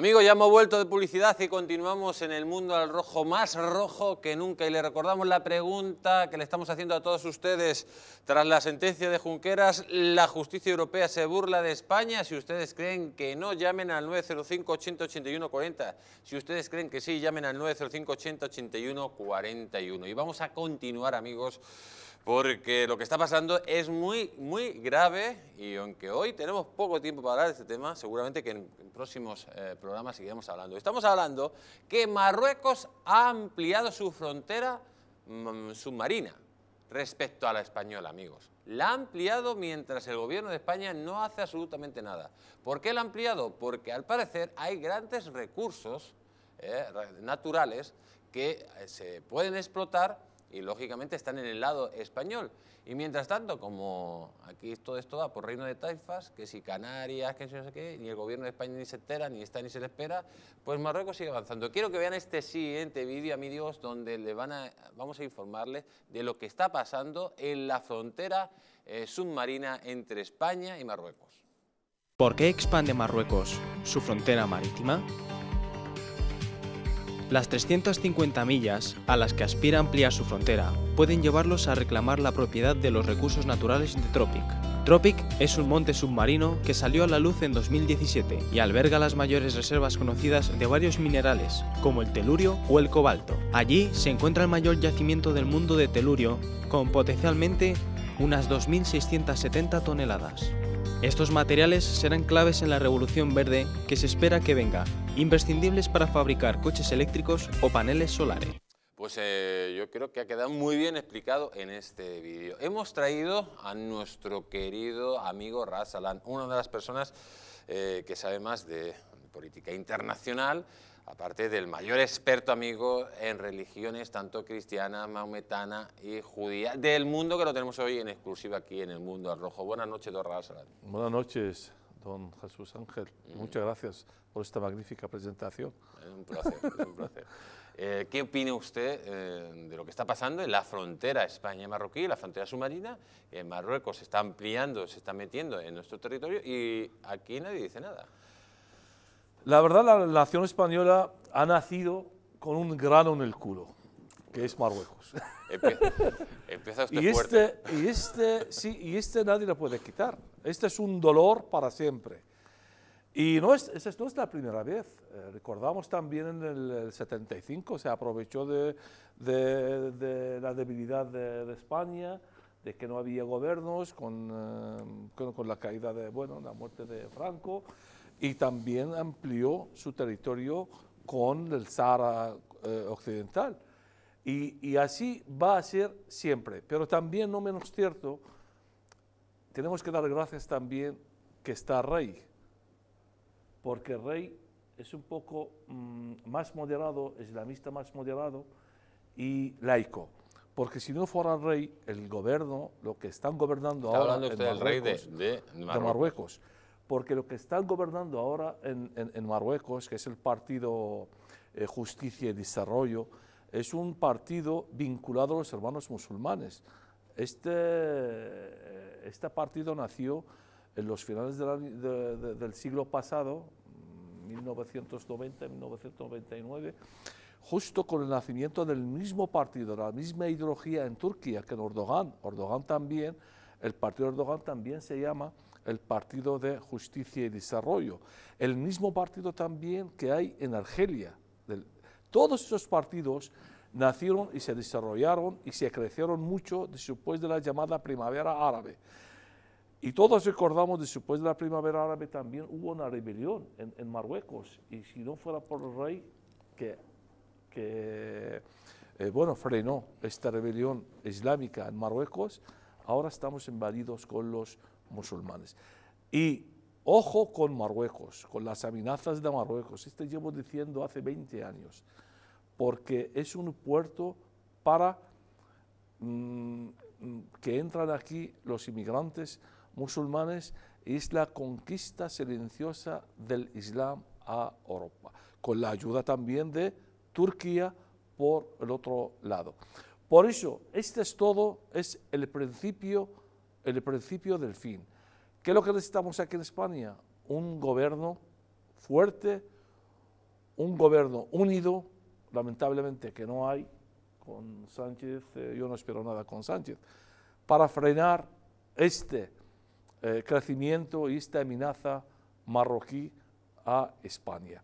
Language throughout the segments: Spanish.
Amigos, ya hemos vuelto de publicidad y continuamos en el mundo al rojo, más rojo que nunca. Y le recordamos la pregunta que le estamos haciendo a todos ustedes. Tras la sentencia de Junqueras, ¿la justicia europea se burla de España? Si ustedes creen que no, llamen al 905-80-81-40. Si ustedes creen que sí, llamen al 905-80-81-41. Y vamos a continuar, amigos, porque lo que está pasando es muy, muy grave, y aunque hoy tenemos poco tiempo para hablar de este tema, seguramente que en próximos programas seguiremos hablando. Estamos hablando que Marruecos ha ampliado su frontera submarina respecto a la española, amigos. La ha ampliado mientras el gobierno de España no hace absolutamente nada. ¿Por qué la ha ampliado? Porque al parecer hay grandes recursos naturales que se pueden explotar y lógicamente están en el lado español. Y mientras tanto, como aquí todo esto va por reino de taifas, que si Canarias, que si no sé qué, ni el gobierno de España ni se entera, ni está ni se le espera, pues Marruecos sigue avanzando. Quiero que vean este siguiente vídeo, amigos, donde vamos a informarles de lo que está pasando en la frontera submarina entre España y Marruecos. ¿Por qué expande Marruecos su frontera marítima? Las 350 millas a las que aspira ampliar su frontera pueden llevarlos a reclamar la propiedad de los recursos naturales de Tropic. Tropic es un monte submarino que salió a la luz en 2017 y alberga las mayores reservas conocidas de varios minerales, como el telurio o el cobalto. Allí se encuentra el mayor yacimiento del mundo de telurio, con potencialmente unas 2.670 toneladas. Estos materiales serán claves en la revolución verde que se espera que venga, imprescindibles para fabricar coches eléctricos o paneles solares. Pues yo creo que ha quedado muy bien explicado en este vídeo. Hemos traído a nuestro querido amigo Raad Salam, una de las personas que sabe más de política internacional, aparte del mayor experto, amigo, en religiones, tanto cristiana, maometana y judía, del mundo, que lo tenemos hoy en exclusiva aquí en el Mundo al Rojo. Buenas noches, don Raad Salam. Buenas noches, don Jesús Ángel. Muchas gracias por esta magnífica presentación. Es un placer, es un placer. ¿Qué opina usted de lo que está pasando en la frontera España-Marroquí, la frontera submarina? Marruecos se está ampliando, se está metiendo en nuestro territorio y aquí nadie dice nada. La verdad, la nación española ha nacido con un grano en el culo, que es Marruecos. Empieza usted fuerte. Y este nadie lo puede quitar. Este es un dolor para siempre. Y no es la primera vez. Recordamos también en el 75, se aprovechó de la debilidad de España, de que no había gobiernos, con la caída de, bueno, la muerte de Franco. Y también amplió su territorio con el Sáhara Occidental. Y así va a ser siempre. Pero también, no menos cierto, tenemos que dar gracias también que está Rey. Porque Rey es un poco más moderado, islamista más moderado y laico. Porque si no fuera el Rey, el gobierno, lo que están gobernando ahora en Marruecos, el rey de Marruecos. Porque lo que están gobernando ahora en Marruecos, que es el partido Justicia y Desarrollo, es un partido vinculado a los hermanos musulmanes. Este partido nació en los finales del siglo pasado, 1990, 1999, justo con el nacimiento del mismo partido, la misma ideología en Turquía que en Erdogan. El partido de Erdogan también se llama el Partido de Justicia y Desarrollo, el mismo partido también que hay en Argelia. Todos esos partidos nacieron y se desarrollaron y se crecieron mucho después de la llamada Primavera Árabe. Y todos recordamos, después de la Primavera Árabe también hubo una rebelión en Marruecos, y si no fuera por el rey que frenó esta rebelión islámica en Marruecos, ahora estamos invadidos con los musulmanes. Y ojo con Marruecos, con las amenazas de Marruecos. Esto llevo diciendo hace 20 años, porque es un puerto para que entran aquí los inmigrantes musulmanes, y es la conquista silenciosa del Islam a Europa, con la ayuda también de Turquía por el otro lado. Por eso, este es todo, es el principio del fin. ¿Qué es lo que necesitamos aquí en España? Un gobierno fuerte, un gobierno unido, lamentablemente que no hay con Sánchez, yo no espero nada con Sánchez, para frenar este crecimiento y esta amenaza marroquí a España.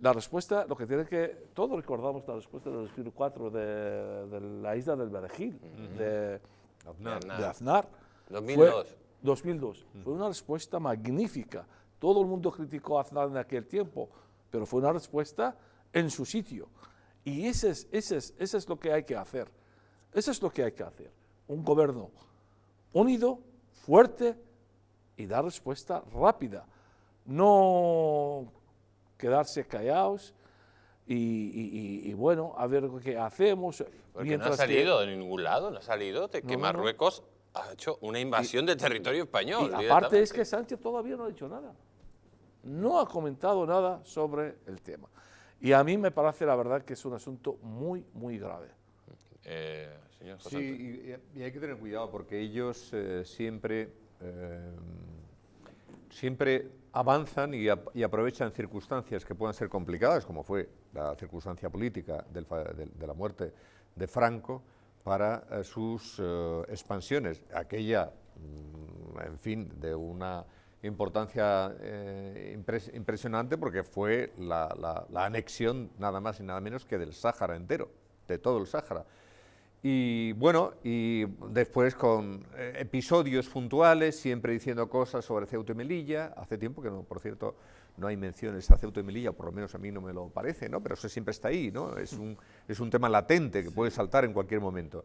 La respuesta, lo que tiene que, todos recordamos la respuesta del 2004 de la isla del Perejil, de Aznar. 2002. 2002. Fue una respuesta magnífica. Todo el mundo criticó a Aznar en aquel tiempo, pero fue una respuesta en su sitio. Y eso es lo que hay que hacer. Eso es lo que hay que hacer. Un gobierno unido, fuerte y dar respuesta rápida. No quedarse callados y bueno, a ver qué hacemos. Porque mientras no ha salido de ningún lado, no ha salido de que Marruecos ha hecho una invasión de territorio español. Y aparte es que Sánchez todavía no ha dicho nada. No ha comentado nada sobre el tema. Y a mí me parece, la verdad, que es un asunto muy, muy grave. Señor José. Sí, y hay que tener cuidado porque ellos siempre avanzan y aprovechan circunstancias que puedan ser complicadas, como fue la circunstancia política de la muerte de Franco, para sus expansiones. Aquella, en fin, de una importancia impresionante porque fue la anexión nada más y nada menos que del Sáhara entero, de todo el Sáhara. Y bueno, y después con episodios puntuales, siempre diciendo cosas sobre Ceuta y Melilla, hace tiempo que no, por cierto, no hay menciones a Ceuta y Melilla, por lo menos a mí no me lo parece, ¿no? Pero eso siempre está ahí, ¿no? Es un tema latente que puede saltar en cualquier momento.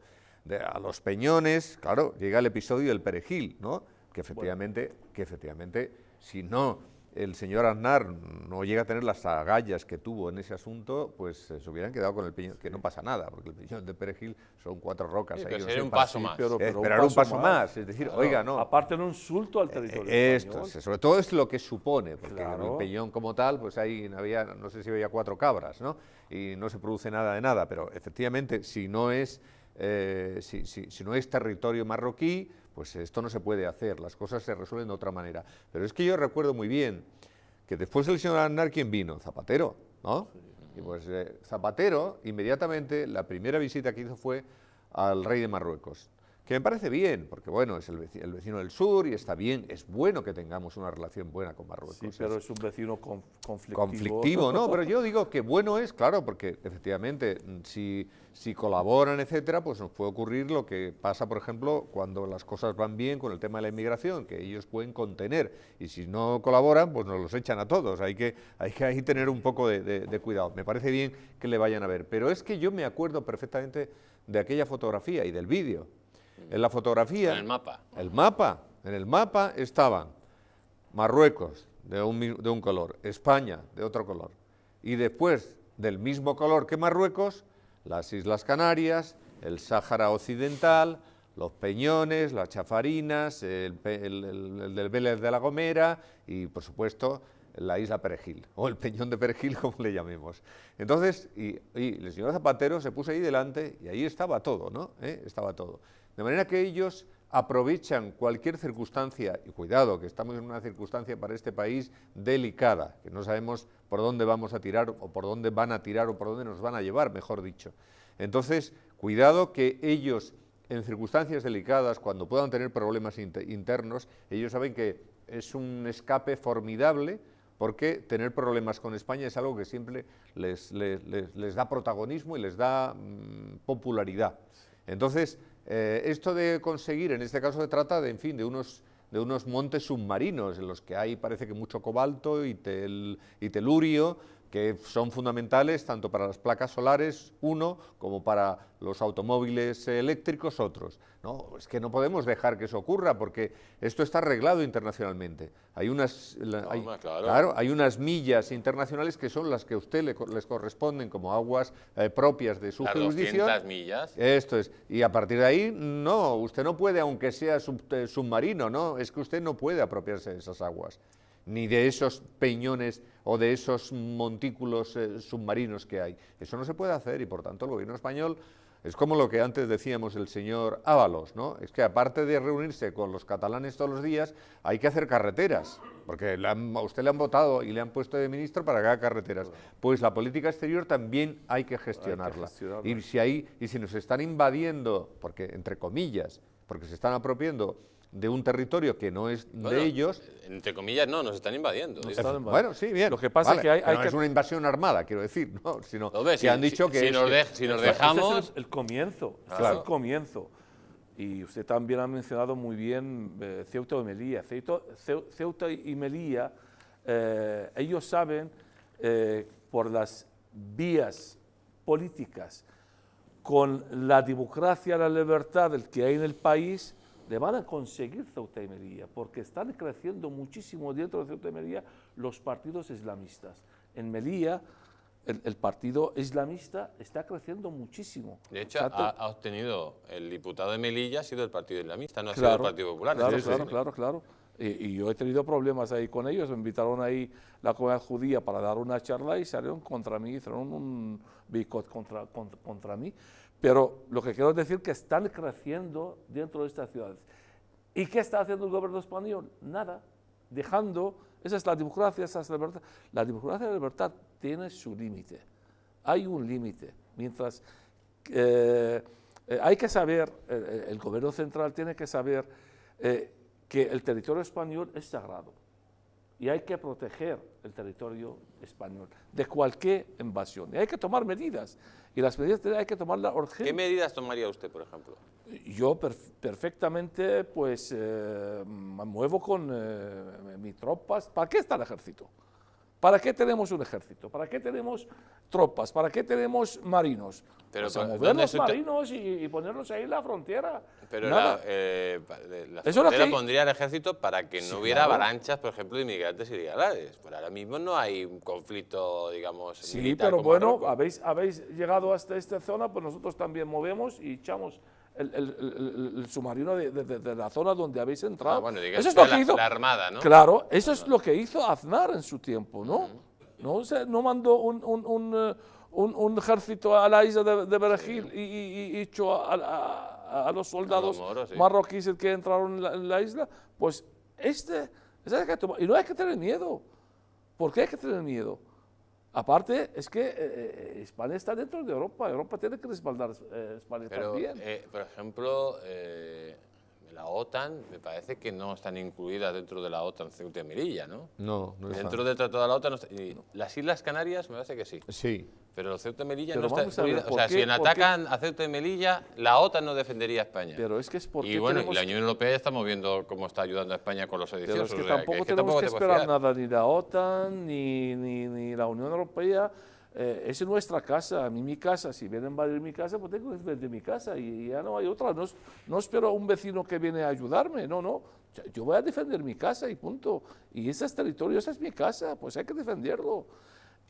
A los Peñones, claro, llega el episodio del Perejil, ¿no? Que efectivamente, si no, el señor Aznar no llega a tener las agallas que tuvo en ese asunto, pues se hubieran quedado con el Peñón, que no pasa nada, porque el Peñón de Perejil son 4 rocas. Sí, ahí, sería un paso más. Esperar un paso más, es decir, claro, oiga, no. Aparte no insulto al territorio español. Esto, sobre todo es lo que supone, porque claro, en el Peñón como tal, pues ahí había, no sé si había 4 cabras, ¿no? Y no se produce nada de nada, pero efectivamente, si no es, si no es territorio marroquí, pues esto no se puede hacer, las cosas se resuelven de otra manera. Pero es que yo recuerdo muy bien que después del señor Aznar, ¿quién vino? Zapatero, ¿no? Y pues Zapatero, inmediatamente, la primera visita que hizo fue al rey de Marruecos, que me parece bien, porque bueno, es el vecino del sur y está bien, es bueno que tengamos una relación buena con Marruecos. Sí, pero es un vecino conflictivo. Conflictivo, no, pero yo digo que bueno es, claro, porque efectivamente, si colaboran, etcétera, pues nos puede ocurrir lo que pasa, por ejemplo, cuando las cosas van bien con el tema de la inmigración, que ellos pueden contener, y si no colaboran, pues nos los echan a todos, hay que tener un poco de cuidado. Me parece bien que le vayan a ver, pero es que yo me acuerdo perfectamente de aquella fotografía y del vídeo. En la fotografía, en el mapa. En el mapa estaban Marruecos de un color, España de otro color, y después del mismo color que Marruecos, las Islas Canarias, el Sáhara Occidental, los Peñones, las Chafarinas, el del Vélez de la Gomera y, por supuesto, la isla Perejil, o el Peñón de Perejil, como le llamemos. Entonces, y el señor Zapatero se puso ahí delante y ahí estaba todo, ¿no? Estaba todo. De manera que ellos aprovechan cualquier circunstancia, y cuidado, que estamos en una circunstancia para este país delicada, que no sabemos por dónde vamos a tirar, o por dónde van a tirar, o por dónde nos van a llevar, mejor dicho. Entonces, cuidado que ellos, en circunstancias delicadas, cuando puedan tener problemas internos, ellos saben que es un escape formidable, porque tener problemas con España es algo que siempre les da protagonismo y les da popularidad. Entonces, esto de conseguir, en este caso se trata de, en fin, de unos montes submarinos en los que hay, parece que mucho cobalto y telurio, que son fundamentales tanto para las placas solares, uno, como para los automóviles eléctricos, otros. No, es que no podemos dejar que eso ocurra, porque esto está arreglado internacionalmente. Hay unas millas internacionales que son las que a usted les corresponden como aguas propias de su jurisdicción. 200 millas. Esto es. Y a partir de ahí, no, usted no puede, aunque sea submarino, no, es que usted no puede apropiarse de esas aguas, ni de esos peñones o de esos montículos submarinos que hay. Eso no se puede hacer y, por tanto, el gobierno español Es como lo que antes decíamos el señor Ábalos, ¿no? Es que aparte de reunirse con los catalanes todos los días, hay que hacer carreteras, porque a usted le han votado y le han puesto de ministro para que haga carreteras. Pues la política exterior también hay que gestionarla. Y si nos están invadiendo, porque entre comillas, porque se están apropiando de un territorio que no es de ellos... Entre comillas, no, nos están invadiendo. Bueno, sí, bien. Lo que pasa es que no es una invasión armada, quiero decir, ¿no? Sino que han dicho que... Si nos dejamos... Ese es el comienzo, claro. Es el comienzo. Y usted también ha mencionado muy bien Ceuta y Melilla. Ceuta y Melilla, ellos saben, por las vías políticas, con la democracia, la libertad del que hay en el país... le van a conseguir Ceuta y Melilla, porque están creciendo muchísimo dentro de Ceuta y Melilla los partidos islamistas. En Melilla, el partido islamista está creciendo muchísimo. De hecho, ha obtenido, el diputado de Melilla ha sido el partido islamista, no ha sido el Partido Popular. Claro, claro. Y yo he tenido problemas ahí con ellos, me invitaron ahí la comunidad judía para dar una charla y salieron contra mí, hicieron un boicot contra mí. Pero lo que quiero decir es que están creciendo dentro de estas ciudades. ¿Y qué está haciendo el gobierno español? Nada. Dejando, esa es la democracia, esa es la libertad. La democracia y la libertad tiene su límite. Hay un límite. Mientras hay que saber, el gobierno central tiene que saber que el territorio español es sagrado. Y hay que proteger el territorio español de cualquier invasión. Y hay que tomar medidas. Y las medidas hay que tomarlas urgente. ¿Qué medidas tomaría usted, por ejemplo? Yo perfectamente, pues, me muevo con mis tropas. ¿Para qué está el ejército? ¿Para qué tenemos un ejército? ¿Para qué tenemos tropas? ¿Para qué tenemos marinos? Pero pues mover los marinos y ponerlos ahí en la frontera. Pero la frontera pondría el ejército para que no hubiera avalanchas, por ejemplo, de inmigrantes ilegales. Por ahora mismo no hay un conflicto, digamos, militar. Sí, pero bueno, habéis llegado hasta esta zona, pues nosotros también movemos y echamos... El submarino de la zona donde habéis entrado. Bueno, eso es lo que hizo la Armada, ¿no? Claro, eso es lo que hizo Aznar en su tiempo, ¿no? No mandó un ejército a la isla de Perejil y echó a los soldados marroquíes que entraron en la isla. Pues y no hay que tener miedo. ¿Por qué hay que tener miedo? Aparte, es que España está dentro de Europa. Europa tiene que respaldar España también. Por ejemplo, la OTAN, me parece que no están incluidas dentro de la OTAN Ceuta y Melilla, ¿no? No dentro del Tratado de la OTAN no está, las Islas Canarias me parece que sí. Sí. Pero Ceuta y Melilla no está incluida. O sea, si atacan a Ceuta y Melilla, la OTAN no defendería a España. Pero es que es porque... Y bueno, la Unión Europea ya estamos viendo cómo está ayudando a España con los sediciosos. Pero es que tampoco tenemos que esperar nada, ni la OTAN, ni la Unión Europea. Es nuestra casa, a mí mi casa. Si vienen a invadir mi casa, pues tengo que defender mi casa. Y ya no hay otra. No espero a un vecino que viene a ayudarme. No. Yo voy a defender mi casa y punto. Y ese es territorio, esa es mi casa. Pues hay que defenderlo.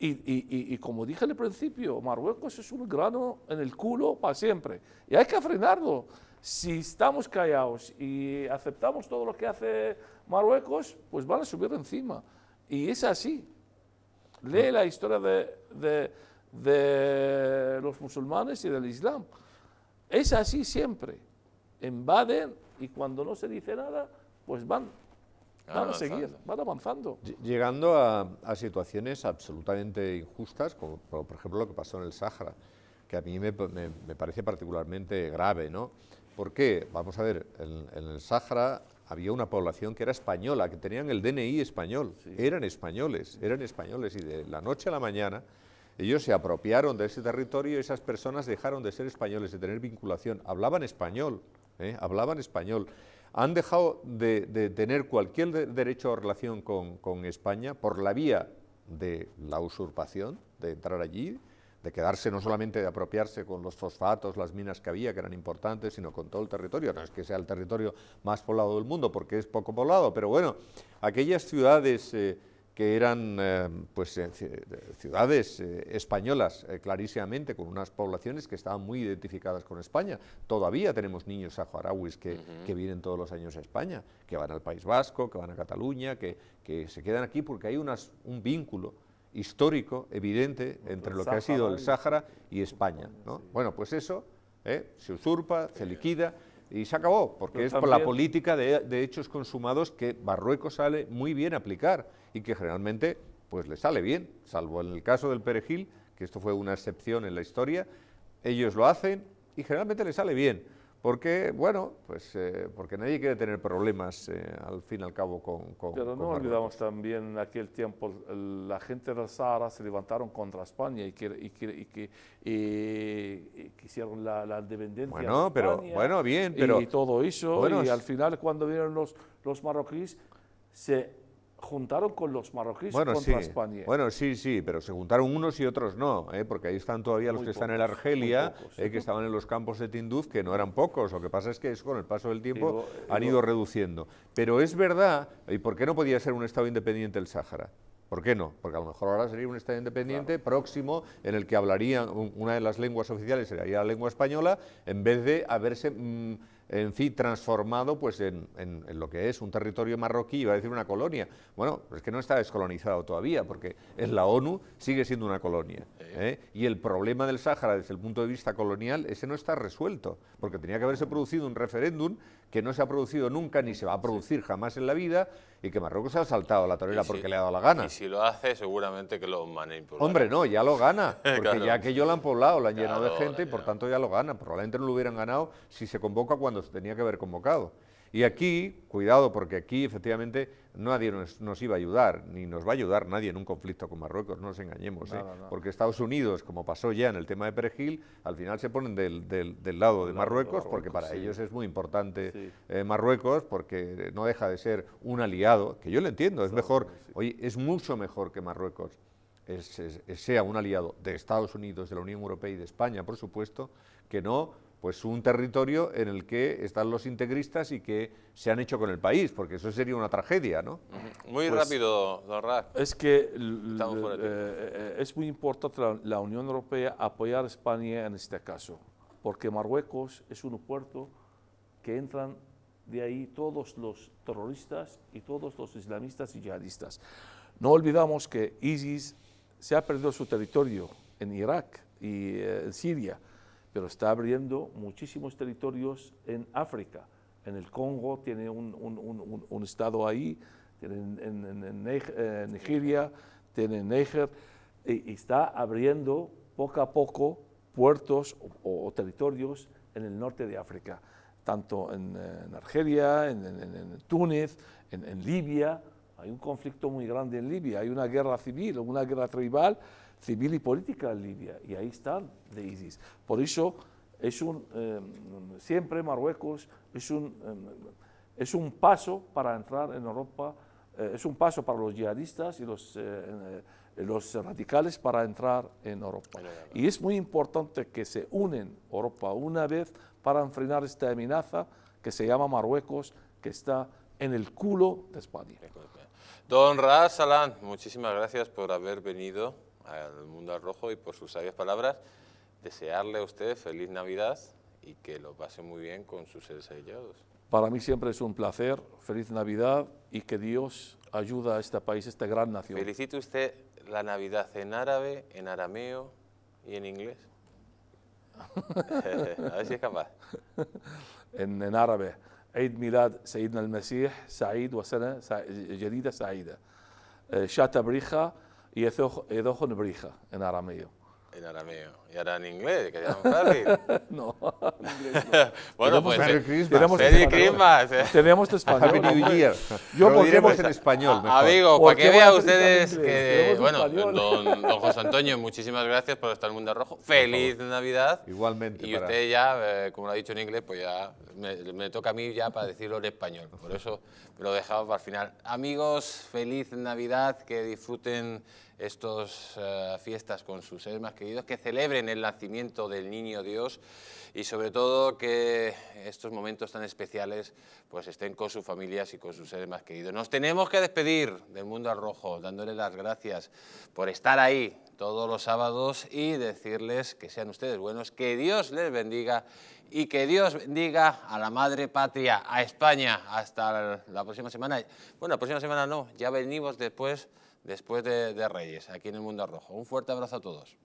Y como dije al principio, Marruecos es un grano en el culo para siempre. Y hay que frenarlo. Si estamos callados y aceptamos todo lo que hace Marruecos, pues van a subir encima. Y es así. Lee la historia de los musulmanes y del Islam. Es así siempre. Invaden y cuando no se dice nada, pues van a seguir, van avanzando. Llegando a situaciones absolutamente injustas, como por ejemplo lo que pasó en el Sáhara, que a mí me parece particularmente grave, ¿no? Porque, vamos a ver, en el Sáhara había una población que era española, que tenían el DNI español, eran españoles, y de la noche a la mañana ellos se apropiaron de ese territorio y esas personas dejaron de ser españoles, de tener vinculación, hablaban español, han dejado de tener cualquier derecho o relación con España por la vía de la usurpación, de entrar allí, de quedarse, no solamente de apropiarse con los fosfatos, las minas que había, que eran importantes, sino con todo el territorio. No es que sea el territorio más poblado del mundo, porque es poco poblado, pero bueno, aquellas ciudades que eran ciudades españolas, clarísimamente, con unas poblaciones que estaban muy identificadas con España. Todavía tenemos niños saharauis que vienen todos los años a España, que van al País Vasco, que van a Cataluña, que se quedan aquí porque hay un vínculo histórico evidente entre lo que ha sido el Sáhara y España, ¿no? Bueno, pues eso Se usurpa, se liquida y se acabó, porque es por la política de hechos consumados que Marruecos sale muy bien a aplicar y que generalmente pues le sale bien, salvo en el caso del Perejil, que esto fue una excepción en la historia. Ellos lo hacen y generalmente les sale bien, porque, bueno, pues porque nadie quiere tener problemas al fin y al cabo con Pero no olvidamos también aquel tiempo, la gente del Sáhara se levantaron contra España y quisieron la independencia de España. Y todo eso, y al final cuando vinieron los marroquíes, se juntaron con los marroquíes contra España. Bueno, sí, pero se juntaron unos y otros no, porque ahí están todavía los que están en Argelia, que estaban en los campos de Tinduf, que no eran pocos. Lo que pasa es que eso, con el paso del tiempo han ido reduciendo. Pero es verdad, ¿y por qué no podía ser un Estado independiente el Sáhara? ¿Por qué no? Porque a lo mejor ahora sería un Estado independiente próximo, en el que hablarían, una de las lenguas oficiales sería la lengua española, en vez de haberse transformado pues en lo que es un territorio marroquí, iba a decir una colonia. Bueno, es que no está descolonizado todavía, porque en la ONU sigue siendo una colonia. Y el problema del Sáhara desde el punto de vista colonial, ese no está resuelto, porque tenía que haberse producido un referéndum que no se ha producido nunca, ni se va a producir jamás en la vida, y que Marruecos se ha saltado la torera porque le ha dado la gana. Y si lo hace, seguramente que lo manipulará. Hombre, no, ya lo gana, porque ya que ellos lo han poblado, lo han llenado de gente, y por tanto ya lo gana. Probablemente no lo hubieran ganado si se convoca cuando se tenía que haber convocado. Y aquí, cuidado, porque aquí efectivamente nadie nos iba a ayudar, ni nos va a ayudar nadie en un conflicto con Marruecos, no nos engañemos, porque Estados Unidos, como pasó ya en el tema de Perejil, al final se ponen del lado de Marruecos, porque para ellos es muy importante Marruecos, porque no deja de ser un aliado, que yo lo entiendo, es mejor, oye, es mucho mejor que Marruecos sea un aliado de Estados Unidos, de la Unión Europea y de España, por supuesto, que no pues un territorio en el que están los integristas y que se han hecho con el país, porque eso sería una tragedia, ¿no? Muy rápido, don Raad. Es que es muy importante la Unión Europea apoyar a España en este caso, porque Marruecos es un puerto que entran de ahí todos los terroristas y todos los islamistas y yihadistas. No olvidamos que ISIS se ha perdido su territorio en Irak y en Siria, pero está abriendo muchísimos territorios en África. En el Congo tiene un estado ahí, tiene en Nigeria, tiene en Níger, y está abriendo poco a poco puertos o territorios en el norte de África, tanto en Argelia, en Túnez, en Libia. Hay un conflicto muy grande en Libia, hay una guerra civil, una guerra tribal, civil y política en Libia, y ahí están de ISIS. Por eso es siempre Marruecos es un paso para entrar en Europa, es un paso para los yihadistas y los radicales para entrar en Europa. Y es muy importante que se unen Europa una vez para enfrentar esta amenaza que se llama Marruecos, que está en el culo de España. Don Raad Salam, muchísimas gracias por haber venido al Mundo al Rojo y por sus sabias palabras. Desearle a usted feliz Navidad y que lo pase muy bien con sus seres allegados. Para mí siempre es un placer, feliz Navidad, y que Dios ayude a este país, a esta gran nación. ¿Felicite usted la Navidad en árabe, en arameo y en inglés? A ver si es capaz. En árabe, Eid Milad Sayyidna al-Masih, Said wa Sana Jadida Saida, Shata Brija y Edojon Brija en arameo. En arameo. ¿Y ahora en inglés? ¿Que llamamos Harry? No. Bueno, pues tenemos español. Happy New Year. Lo diremos en español. Amigos, para que vean ustedes que... Bueno, don José Antonio, muchísimas gracias por estar en Mundo Rojo. Feliz Navidad. Igualmente. Y usted ya, como lo ha dicho en inglés, pues ya me toca a mí ya para decirlo en español. Por eso lo dejamos para el final. Amigos, feliz Navidad, que disfruten estas fiestas con sus seres más queridos, que celebren el nacimiento del Niño Dios y sobre todo que estos momentos tan especiales pues estén con sus familias y con sus seres más queridos. Nos tenemos que despedir del Mundo al Rojo, dándole las gracias por estar ahí todos los sábados y decirles que sean ustedes buenos, que Dios les bendiga y que Dios bendiga a la Madre Patria, a España. Hasta la próxima semana. Bueno, la próxima semana no, ya venimos después de Reyes, aquí en el Mundo Rojo. Un fuerte abrazo a todos.